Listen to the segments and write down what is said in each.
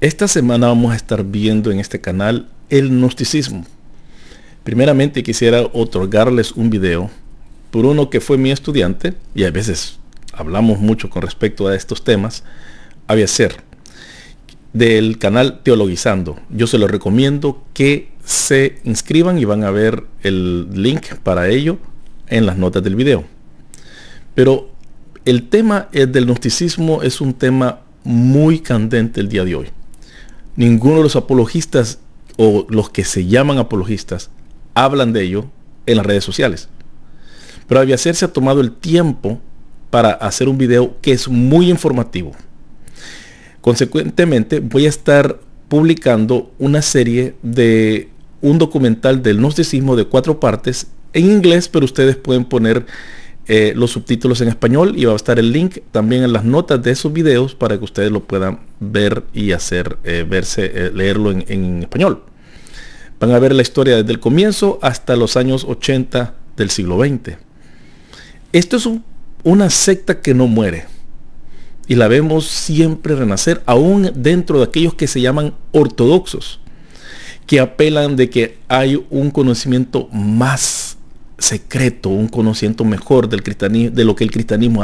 Esta semana vamos a estar viendo en este canal el gnosticismo. Primeramente quisiera otorgarles un video por uno que fue mi estudiante, y a veces hablamos mucho con respecto a estos temas, Abiezer, del canal Teologizando. Yo se los recomiendo que se inscriban y van a ver el link para ello en las notas del video. Pero el tema del gnosticismo es un tema muy candente el día de hoy. Ninguno de los apologistas o los que se llaman apologistas hablan de ello en las redes sociales. Pero Abiezer se ha tomado el tiempo para hacer un video que es muy informativo. Consecuentemente voy a estar publicando una serie de un documental del gnosticismo de 4 partes en inglés, pero ustedes pueden poner los subtítulos en español y va a estar el link también en las notas de esos videos para que ustedes lo puedan ver y hacer leerlo en español. Van a ver la historia desde el comienzo hasta los años 80 del siglo XX. Esto es una secta que no muere y la vemos siempre renacer, aún dentro de aquellos que se llaman ortodoxos, que apelan de que hay un conocimiento más secreto, un conocimiento mejor del cristianismo, de lo que el cristianismo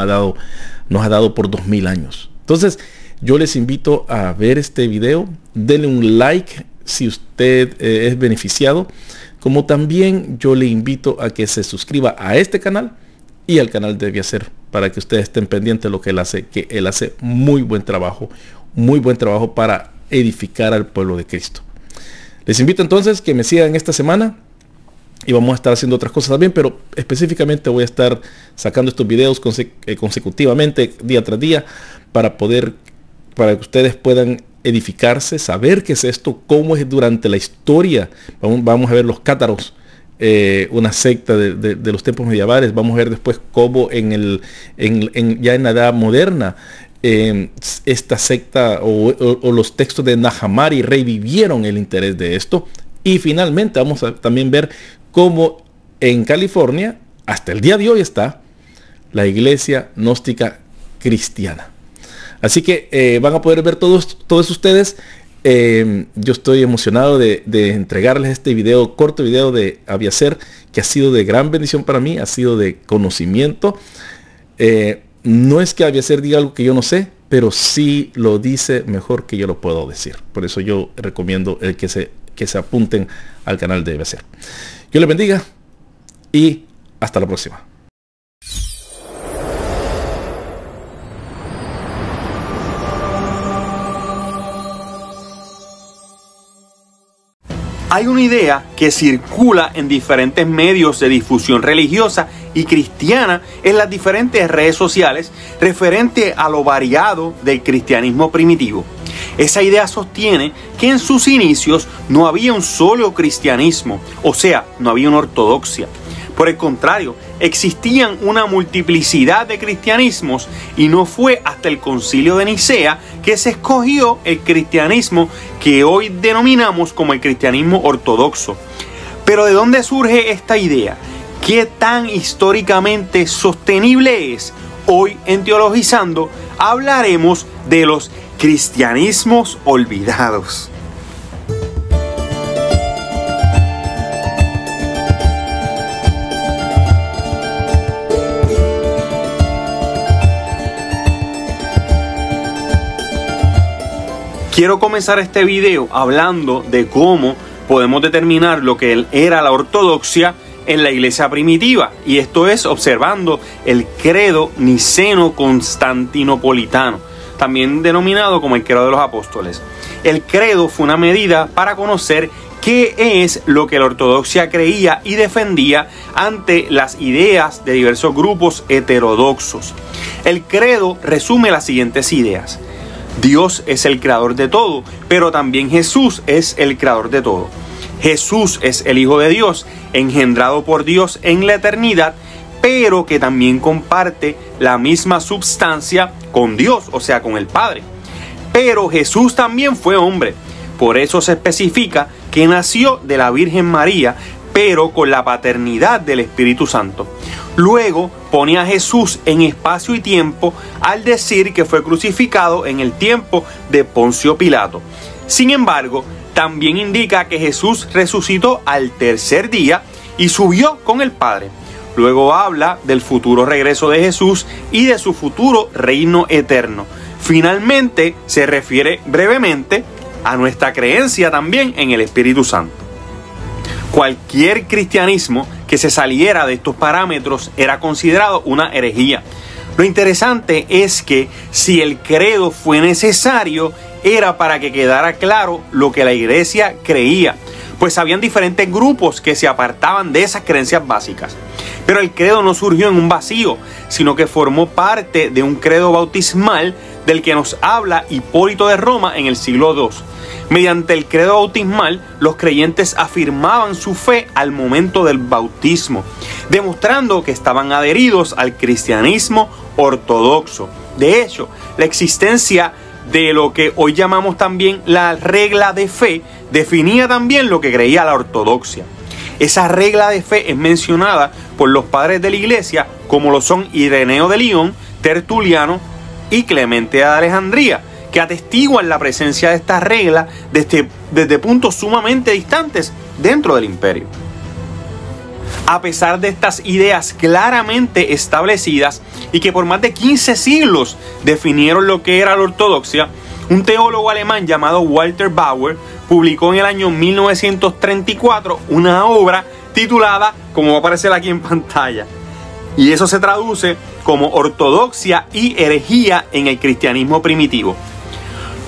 nos ha dado por 2000 años. Entonces yo les invito a ver este video, denle un like si usted es beneficiado, como también yo le invito a que se suscriba a este canal y al canal de Abiezer, para que ustedes estén pendientes de lo que él hace, que él hace muy buen trabajo para edificar al pueblo de Cristo. Les invito entonces que me sigan esta semana. Y vamos a estar haciendo otras cosas también, pero específicamente voy a estar sacando estos videos consecutivamente, día tras día, para que ustedes puedan edificarse, saber qué es esto, cómo es durante la historia. Vamos a ver los cátaros, una secta de los tiempos medievales. Vamos a ver después cómo ya en la edad moderna, esta secta o los textos de Nag Hammadi revivieron el interés de esto. Y finalmente vamos a también ver cómo en California, hasta el día de hoy, está la iglesia gnóstica cristiana. Así que van a poder ver todos ustedes. Yo estoy emocionado de entregarles este video, corto video de Abiezer, que ha sido de gran bendición para mí, ha sido de conocimiento. No es que Abiezer diga algo que yo no sé, pero sí lo dice mejor que yo lo puedo decir. Por eso yo recomiendo el que se apunten al canal de Abiezer. Dios les bendiga y hasta la próxima. Hay una idea que circula en diferentes medios de difusión religiosa y cristiana en las diferentes redes sociales referente a lo variado del cristianismo primitivo. Esa idea sostiene que en sus inicios no había un solo cristianismo, o sea, no había una ortodoxia. Por el contrario, existían una multiplicidad de cristianismos y no fue hasta el Concilio de Nicea que se escogió el cristianismo que hoy denominamos como el cristianismo ortodoxo. Pero ¿de dónde surge esta idea? ¿Qué tan históricamente sostenible es? Hoy en Teologizando hablaremos de los cristianismos olvidados. Quiero comenzar este video hablando de cómo podemos determinar lo que era la ortodoxia en la iglesia primitiva, y esto es observando el credo niceno-constantinopolitano, también denominado como el credo de los apóstoles. El credo fue una medida para conocer qué es lo que la ortodoxia creía y defendía ante las ideas de diversos grupos heterodoxos. El credo resume las siguientes ideas: Dios es el creador de todo, pero también Jesús es el creador de todo. Jesús es el Hijo de Dios, engendrado por Dios en la eternidad, pero que también comparte la misma substancia con Dios, o sea, con el Padre. Pero Jesús también fue hombre. Por eso se especifica que nació de la Virgen María, pero con la paternidad del Espíritu Santo. Luego pone a Jesús en espacio y tiempo al decir que fue crucificado en el tiempo de Poncio Pilato. Sin embargo, también indica que Jesús resucitó al tercer día y subió con el Padre. Luego habla del futuro regreso de Jesús y de su futuro reino eterno. Finalmente, se refiere brevemente a nuestra creencia también en el Espíritu Santo. Cualquier cristianismo que se saliera de estos parámetros era considerado una herejía. Lo interesante es que si el credo fue necesario, era para que quedara claro lo que la iglesia creía, pues habían diferentes grupos que se apartaban de esas creencias básicas. Pero el credo no surgió en un vacío, sino que formó parte de un credo bautismal del que nos habla Hipólito de Roma en el siglo II. Mediante el credo bautismal, los creyentes afirmaban su fe al momento del bautismo, demostrando que estaban adheridos al cristianismo ortodoxo. De hecho, la existencia de lo que hoy llamamos también la regla de fe definía también lo que creía la ortodoxia. Esa regla de fe es mencionada por los padres de la iglesia, como lo son Ireneo de León, Tertuliano y Clemente de Alejandría, que atestiguan la presencia de estas reglas desde puntos sumamente distantes dentro del imperio. A pesar de estas ideas claramente establecidas y que por más de 15 siglos definieron lo que era la ortodoxia, un teólogo alemán llamado Walter Bauer publicó en el año 1934 una obra titulada, como va a aparecer aquí en pantalla, y eso se traduce como Ortodoxia y herejía en el cristianismo primitivo.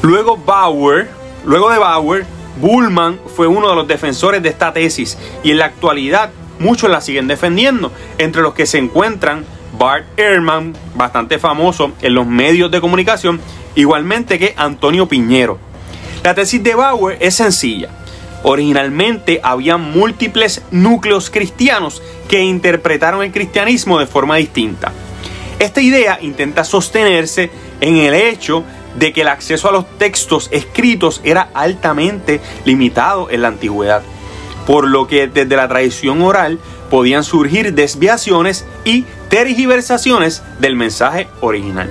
Luego de Bauer, Bulman fue uno de los defensores de esta tesis, y en la actualidad muchos la siguen defendiendo, entre los que se encuentran Bart Ehrman, bastante famoso en los medios de comunicación, igualmente que Antonio Piñero. La tesis de Bauer es sencilla. Originalmente había múltiples núcleos cristianos que interpretaron el cristianismo de forma distinta. Esta idea intenta sostenerse en el hecho de que el acceso a los textos escritos era altamente limitado en la antigüedad, por lo que desde la tradición oral podían surgir desviaciones y tergiversaciones del mensaje original.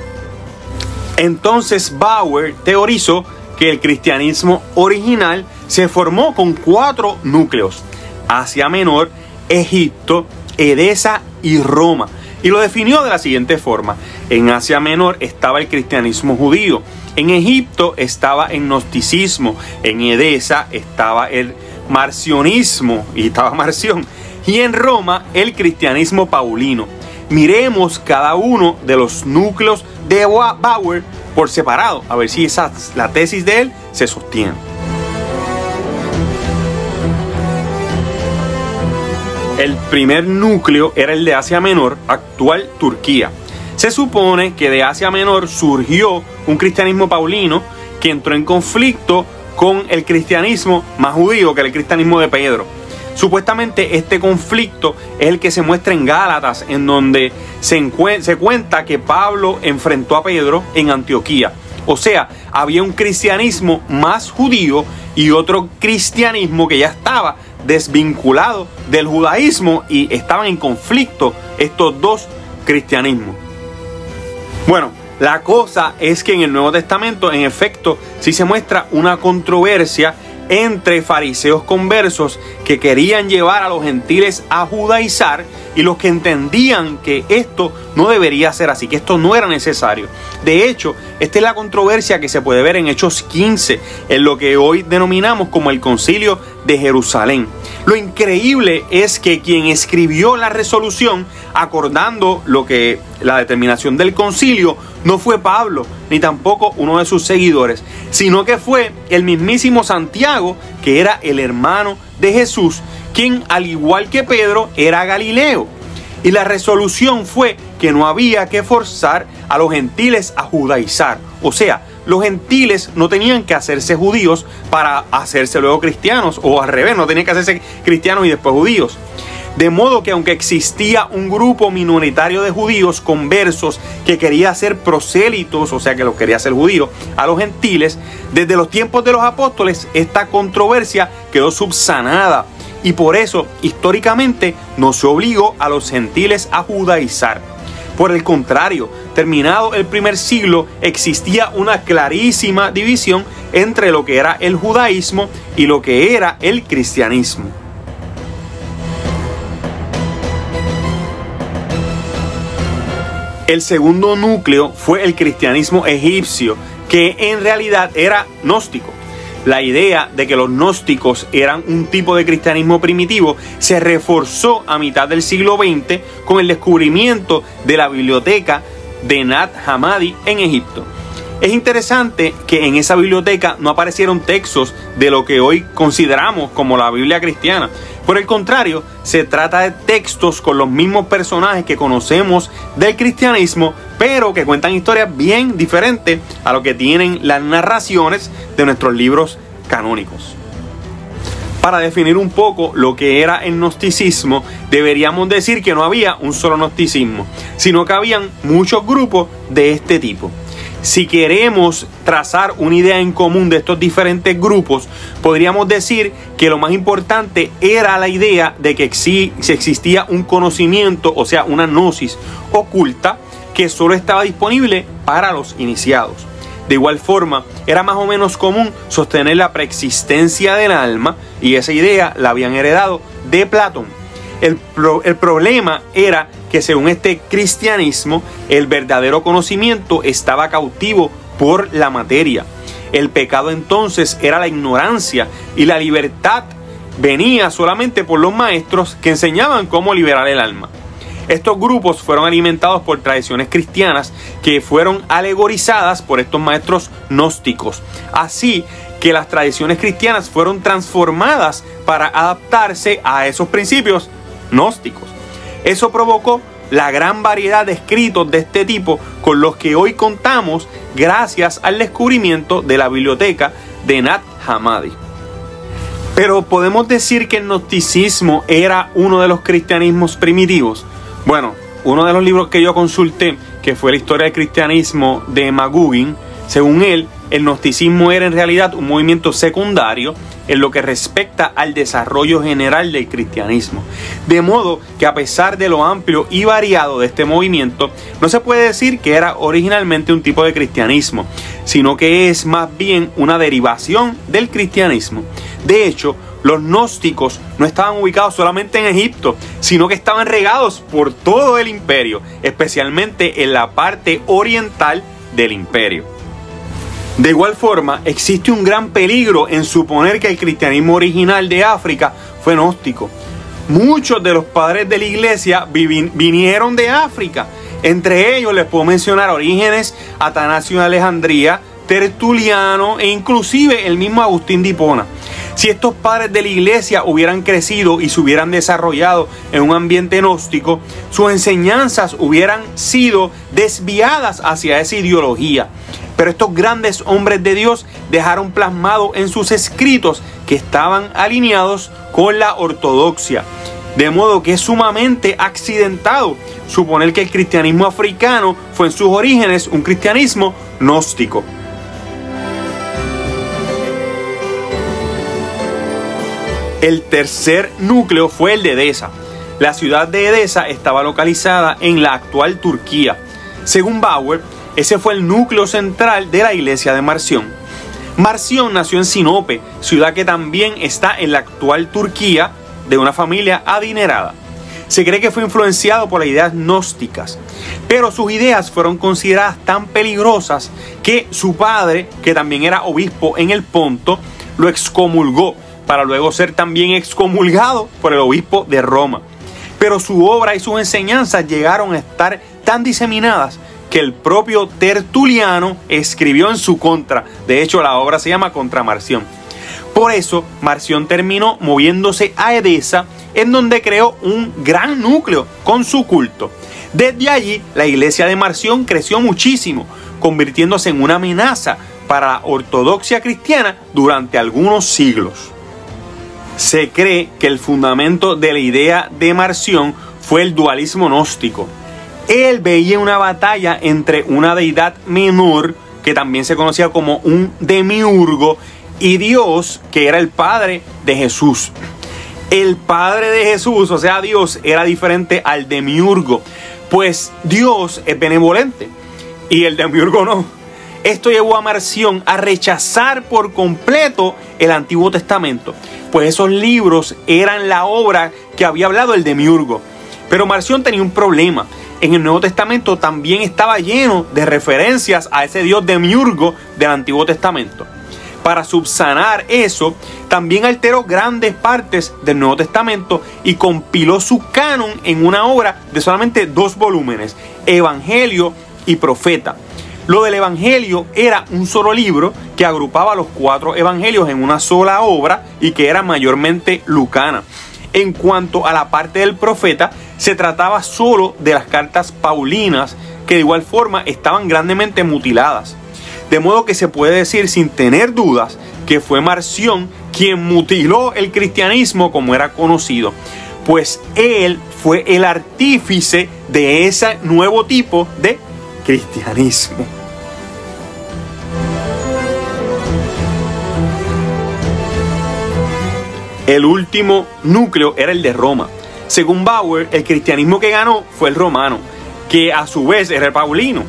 Entonces Bauer teorizó que el cristianismo original se formó con 4 núcleos: Asia Menor, Egipto, Edesa y Roma, y lo definió de la siguiente forma. En Asia Menor estaba el cristianismo judío, en Egipto estaba el gnosticismo, en Edesa estaba el marcionismo y estaba Marción, y en Roma el cristianismo paulino. Miremos cada uno de los núcleos de Bauer por separado, a ver si la tesis de él se sostiene. El primer núcleo era el de Asia Menor, actual Turquía. Se supone que de Asia Menor surgió un cristianismo paulino que entró en conflicto con el cristianismo más judío, que era el cristianismo de Pedro. Supuestamente este conflicto es el que se muestra en Gálatas, en donde se cuenta que Pablo enfrentó a Pedro en Antioquía. O sea, había un cristianismo más judío y otro cristianismo que ya estaba desvinculado del judaísmo, y estaban en conflicto estos dos cristianismos. Bueno, la cosa es que en el Nuevo Testamento, en efecto, sí se muestra una controversia entre fariseos conversos que querían llevar a los gentiles a judaizar y los que entendían que esto no debería ser así, que esto no era necesario. De hecho, esta es la controversia que se puede ver en Hechos 15, en lo que hoy denominamos como el Concilio de Jerusalén. Lo increíble es que quien escribió la resolución acordando la determinación del concilio no fue Pablo, ni tampoco uno de sus seguidores, sino que fue el mismísimo Santiago, que era el hermano de Jesús, quien, al igual que Pedro, era galileo. Y la resolución fue que no había que forzar a los gentiles a judaizar. O sea, los gentiles no tenían que hacerse judíos para hacerse luego cristianos, o al revés, no tenían que hacerse cristianos y después judíos. De modo que aunque existía un grupo minoritario de judíos conversos que quería hacer prosélitos, o sea que los quería hacer judíos, a los gentiles, desde los tiempos de los apóstoles esta controversia quedó subsanada. y por eso históricamente no se obligó a los gentiles a judaizar. Por el contrario, terminado el primer siglo, existía una clarísima división entre lo que era el judaísmo y lo que era el cristianismo. El segundo núcleo fue el cristianismo egipcio, que en realidad era gnóstico. La idea de que los gnósticos eran un tipo de cristianismo primitivo se reforzó a mitad del siglo XX con el descubrimiento de la biblioteca de Nag Hammadi en Egipto. Es interesante que en esa biblioteca no aparecieron textos de lo que hoy consideramos como la Biblia cristiana. Por el contrario, se trata de textos con los mismos personajes que conocemos del cristianismo, pero que cuentan historias bien diferentes a lo que tienen las narraciones de nuestros libros canónicos. Para definir un poco lo que era el gnosticismo, deberíamos decir que no había un solo gnosticismo, sino que habían muchos grupos de este tipo. Si queremos trazar una idea en común de estos diferentes grupos, podríamos decir que lo más importante era la idea de que si existía un conocimiento, o sea, una gnosis oculta, que solo estaba disponible para los iniciados. De igual forma, era más o menos común sostener la preexistencia del alma, y esa idea la habían heredado de Platón. El problema era que según este cristianismo, el verdadero conocimiento estaba cautivo por la materia. El pecado entonces era la ignorancia y la libertad venía solamente por los maestros que enseñaban cómo liberar el alma. Estos grupos fueron alimentados por tradiciones cristianas que fueron alegorizadas por estos maestros gnósticos. Así que las tradiciones cristianas fueron transformadas para adaptarse a esos principios gnósticos. Eso provocó la gran variedad de escritos de este tipo con los que hoy contamos gracias al descubrimiento de la biblioteca de Nag Hammadi. Pero ¿podemos decir que el gnosticismo era uno de los cristianismos primitivos? Bueno, uno de los libros que yo consulté, que fue la historia del cristianismo de Magugin, según él, el gnosticismo era en realidad un movimiento secundario en lo que respecta al desarrollo general del cristianismo. De modo que a pesar de lo amplio y variado de este movimiento, no se puede decir que era originalmente un tipo de cristianismo, sino que es más bien una derivación del cristianismo. De hecho, los gnósticos no estaban ubicados solamente en Egipto, sino que estaban regados por todo el imperio, especialmente en la parte oriental del imperio. De igual forma, existe un gran peligro en suponer que el cristianismo original de África fue gnóstico. Muchos de los padres de la iglesia vinieron de África. Entre ellos les puedo mencionar Orígenes, Atanasio de Alejandría, Tertuliano e inclusive el mismo Agustín de Hipona. Si estos padres de la iglesia hubieran crecido y se hubieran desarrollado en un ambiente gnóstico, sus enseñanzas hubieran sido desviadas hacia esa ideología. Pero estos grandes hombres de Dios dejaron plasmado en sus escritos que estaban alineados con la ortodoxia. De modo que es sumamente accidentado suponer que el cristianismo africano fue en sus orígenes un cristianismo gnóstico. El tercer núcleo fue el de Edesa. La ciudad de Edesa estaba localizada en la actual Turquía. Según Bauer, ese fue el núcleo central de la iglesia de Marción. Marción nació en Sinope, ciudad que también está en la actual Turquía, de una familia adinerada. Se cree que fue influenciado por las ideas gnósticas, pero sus ideas fueron consideradas tan peligrosas que su padre, que también era obispo en el Ponto, lo excomulgó, para luego ser también excomulgado por el obispo de Roma. Pero su obra y sus enseñanzas llegaron a estar tan diseminadas que el propio Tertuliano escribió en su contra. De hecho, la obra se llama Contra Marción. Por eso, Marción terminó moviéndose a Edesa, en donde creó un gran núcleo con su culto. Desde allí, la iglesia de Marción creció muchísimo, convirtiéndose en una amenaza para la ortodoxia cristiana durante algunos siglos. Se cree que el fundamento de la idea de Marción fue el dualismo gnóstico. Él veía una batalla entre una deidad menor, que también se conocía como un demiurgo, y Dios, que era el padre de Jesús. el Padre de Jesús, o sea Dios, era diferente al demiurgo, pues Dios es benevolente y el demiurgo no. Esto llevó a Marción a rechazar por completo el Antiguo Testamento, pues esos libros eran la obra que había hablado el demiurgo. Pero Marción tenía un problema. En el Nuevo Testamento también estaba lleno de referencias a ese Dios demiurgo del Antiguo Testamento. Para subsanar eso, también alteró grandes partes del Nuevo Testamento y compiló su canon en una obra de solamente 2 volúmenes, Evangelio y Profeta. Lo del Evangelio era un solo libro que agrupaba los 4 evangelios en una sola obra y que era mayormente lucana. En cuanto a la parte del Profeta, se trataba solo de las cartas paulinas, que de igual forma estaban grandemente mutiladas. De modo que se puede decir sin tener dudas que fue Marción quien mutiló el cristianismo como era conocido, pues él fue el artífice de ese nuevo tipo de cristianismo. El último núcleo era el de Roma. Según Bauer, el cristianismo que ganó fue el romano, que a su vez era el paulino.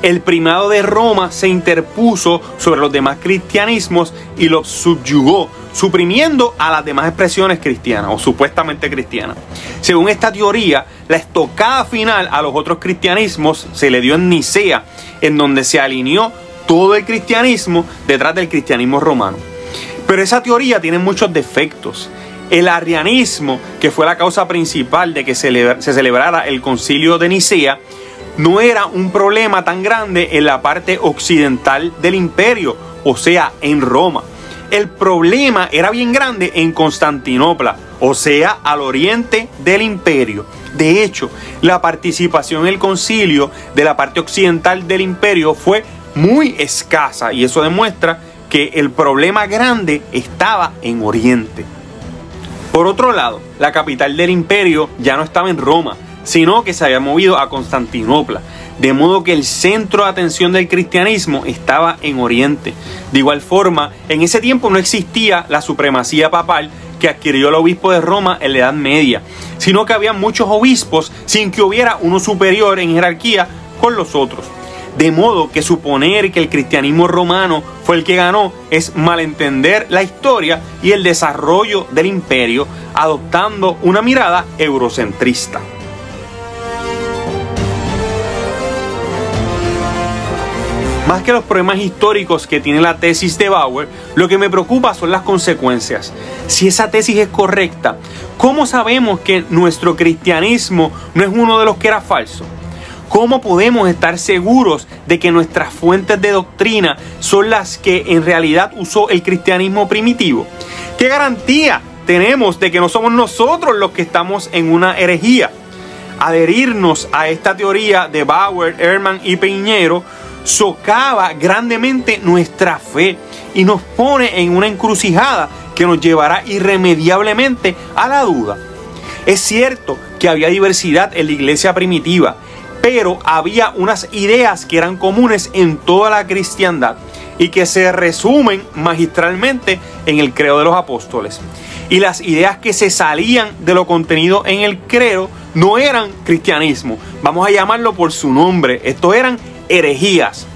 El primado de Roma se interpuso sobre los demás cristianismos y los subyugó, suprimiendo a las demás expresiones cristianas o supuestamente cristianas. Según esta teoría, la estocada final a los otros cristianismos se le dio en Nicea, en donde se alineó todo el cristianismo detrás del cristianismo romano. Pero esa teoría tiene muchos defectos. El arrianismo, que fue la causa principal de que se celebrara el Concilio de Nicea, no era un problema tan grande en la parte occidental del imperio, o sea, en Roma. El problema era bien grande en Constantinopla, o sea, al oriente del imperio. De hecho, la participación en el concilio de la parte occidental del imperio fue muy escasa, y eso demuestra que el problema grande estaba en Oriente. Por otro lado, la capital del imperio ya no estaba en Roma, sino que se había movido a Constantinopla, de modo que el centro de atención del cristianismo estaba en Oriente. De igual forma, en ese tiempo no existía la supremacía papal que adquirió el obispo de Roma en la Edad Media, sino que había muchos obispos sin que hubiera uno superior en jerarquía con los otros. De modo que suponer que el cristianismo romano fue el que ganó es malentender la historia y el desarrollo del imperio, adoptando una mirada eurocentrista. Más que los problemas históricos que tiene la tesis de Bauer, lo que me preocupa son las consecuencias. Si esa tesis es correcta, ¿cómo sabemos que nuestro cristianismo no es uno de los que era falso? ¿Cómo podemos estar seguros de que nuestras fuentes de doctrina son las que en realidad usó el cristianismo primitivo? ¿Qué garantía tenemos de que no somos nosotros los que estamos en una herejía? Adherirnos a esta teoría de Bauer, Ehrman y Piñero socava grandemente nuestra fe y nos pone en una encrucijada que nos llevará irremediablemente a la duda. Es cierto que había diversidad en la iglesia primitiva, pero había unas ideas que eran comunes en toda la cristiandad y que se resumen magistralmente en el credo de los apóstoles. Y las ideas que se salían de lo contenido en el credo no eran cristianismo. Vamos a llamarlo por su nombre. Esto eran herejías.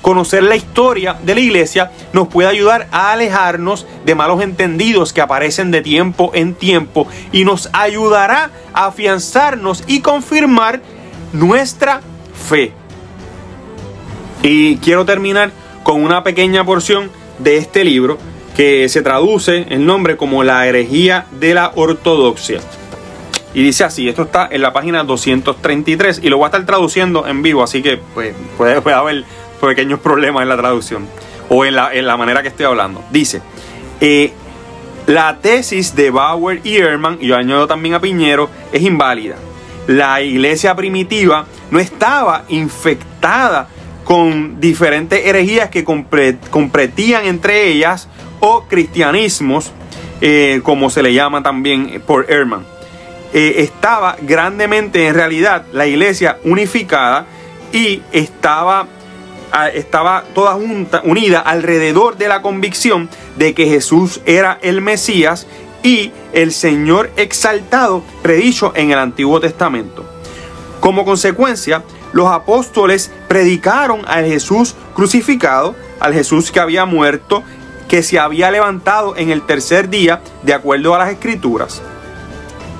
Conocer la historia de la iglesia nos puede ayudar a alejarnos de malos entendidos que aparecen de tiempo en tiempo y nos ayudará a afianzarnos y confirmar nuestra fe. Y quiero terminar con una pequeña porción de este libro que se traduce el nombre como La herejía de la ortodoxia. Y dice así, esto está en la página 233 y lo voy a estar traduciendo en vivo, así que pues, puede haber pequeños problemas en la traducción o en la manera que estoy hablando. Dice, la tesis de Bauer y Ehrman, y yo añado también a Piñero, es inválida. La iglesia primitiva no estaba infectada con diferentes herejías que competían entre ellas o cristianismos, como se le llama también por Ehrman. Estaba grandemente en realidad la iglesia unificada y estaba toda unida alrededor de la convicción de que Jesús era el Mesías y el Señor exaltado predicho en el Antiguo Testamento. Como consecuencia, los apóstoles predicaron al Jesús crucificado, al Jesús que había muerto, que se había levantado en el tercer día, de acuerdo a las Escrituras.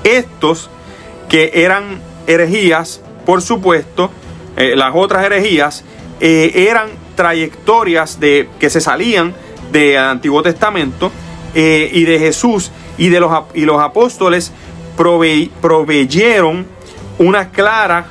Estos, que eran herejías, por supuesto, las otras herejías, eran trayectorias que se salían del Antiguo Testamento y de Jesús, y los apóstoles proveyeron una clara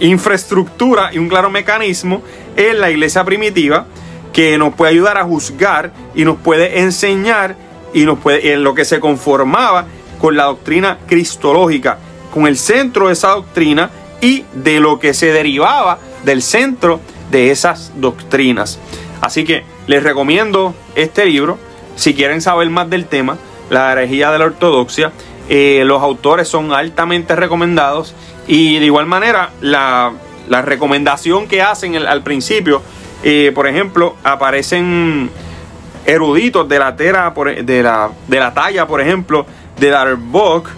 infraestructura y un claro mecanismo en la iglesia primitiva que nos puede ayudar a juzgar y nos puede enseñar en lo que se conformaba con la doctrina cristológica, con el centro de esa doctrina y de lo que se derivaba del centro de esas doctrinas. Así que les recomiendo este libro si quieren saber más del tema, La herejía de la ortodoxia. Los autores son altamente recomendados, y de igual manera la recomendación que hacen al principio, por ejemplo, aparecen eruditos de la talla, por ejemplo, de Darbock.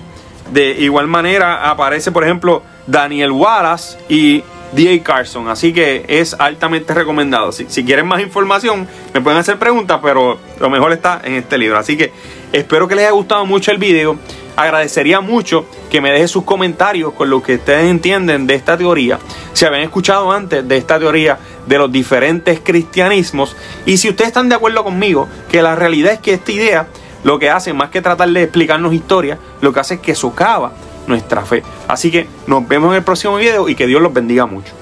De igual manera aparece, por ejemplo, Daniel Wallace y D.A. Carson. Así que es altamente recomendado. Si quieren más información, me pueden hacer preguntas, pero lo mejor está en este libro. Así que espero que les haya gustado mucho el video. Agradecería mucho que me dejen sus comentarios con lo que ustedes entienden de esta teoría, si habían escuchado antes de esta teoría de los diferentes cristianismos, y si ustedes están de acuerdo conmigo que la realidad es que esta idea lo que hace, más que tratar de explicarnos historia, lo que hace es que socava nuestra fe. Así que nos vemos en el próximo video y que Dios los bendiga mucho.